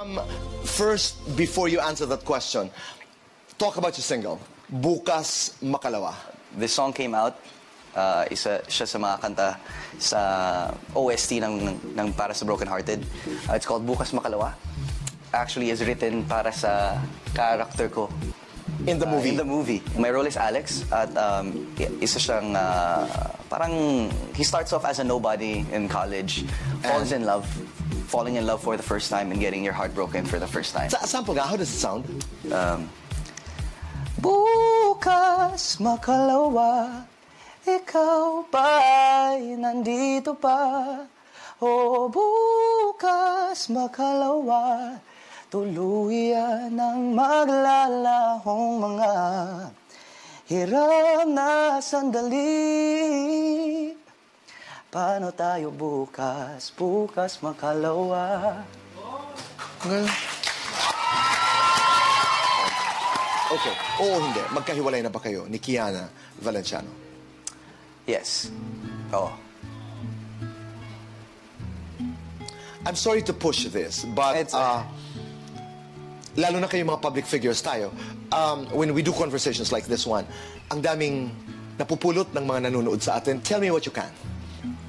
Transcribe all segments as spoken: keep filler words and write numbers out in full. Um, first, before you answer that question, talk about your single, Bukas Makalawa. This song came out. Uh, isa siya sa mga kanta sa O S T ng, ng, ng para sa Broken Hearted. Uh, it's called Bukas Makalawa. Actually, is written para sa character ko. In the movie? Uh, in the movie. My role is Alex, at um, isa siyang, uh, parang, he starts off as a nobody in college, falls and in love, falling in love for the first time, and getting your heart broken for the first time. Sa sample ka, how does it sound? Um, Bukas makalawa, ikaw ba ay nandito pa? O bukas makalawa, tuluyan ang maglalahong mga hirap na sandali. Paano tayo bukas, bukas makalawa? Okay, oo hindi. Magkahiwalay na ba kayo ni Kiana Valenciano? Yes. Oo. I'm sorry to push this, but uh, lalo na kayo mga public figures tayo, um, when we do conversations like this one, ang daming napupulot ng mga nanonood sa atin. Tell me what you can.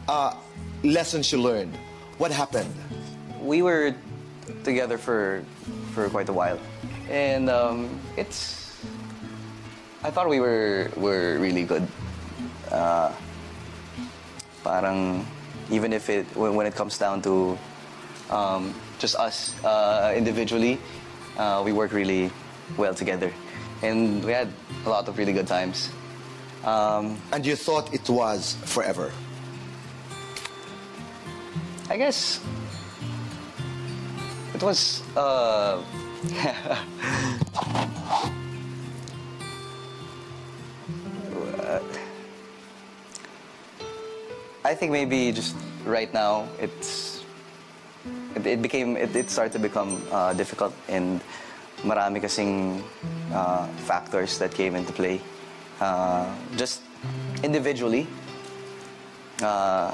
Uh, lessons you learned. What happened? We were together for for quite a while, and um, it's. I thought we were were really good. Uh, parang even if it when, when it comes down to. Um, just us uh, individually, uh, we work really well together, and we had a lot of really good times. Um, and you thought it was forever? I guess it was. Uh, I think maybe just right now it's. It, it became. It, it started to become uh, difficult, and marami kasing uh, factors that came into play. Uh, just individually, uh,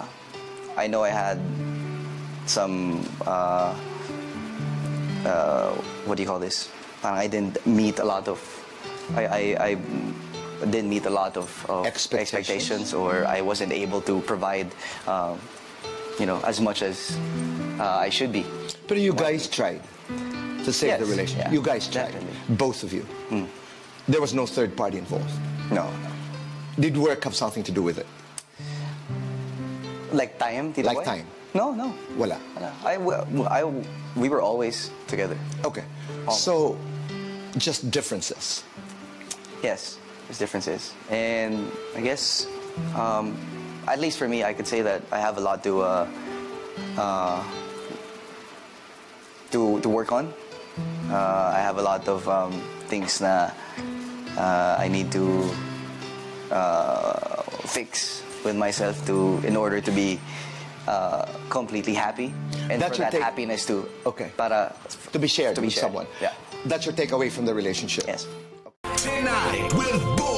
I know I had some. Uh, uh, what do you call this? Parang I didn't meet a lot of. I I, I didn't meet a lot of, of expectations. expectations, or I wasn't able to provide. Uh, You know, as much as uh, I should be. But you guys tried to save yes, the relationship. Yeah, you guys tried, definitely. Both of you. Mm. There was no third party involved. No. Did work have something to do with it? Like time? Did like time? No, no. Wala. I, I, I, we were always together. Okay. Always. So, just differences. Yes, just differences. And I guess. Um, At least for me, I could say that I have a lot to uh, uh, to to work on. Uh, I have a lot of um, things na uh, I need to uh, fix with myself to in order to be uh, completely happy, and that for that happiness to okay para to be shared to be with shared. someone. Yeah, that's your takeaway from the relationship. Yes. Tonight with Boy.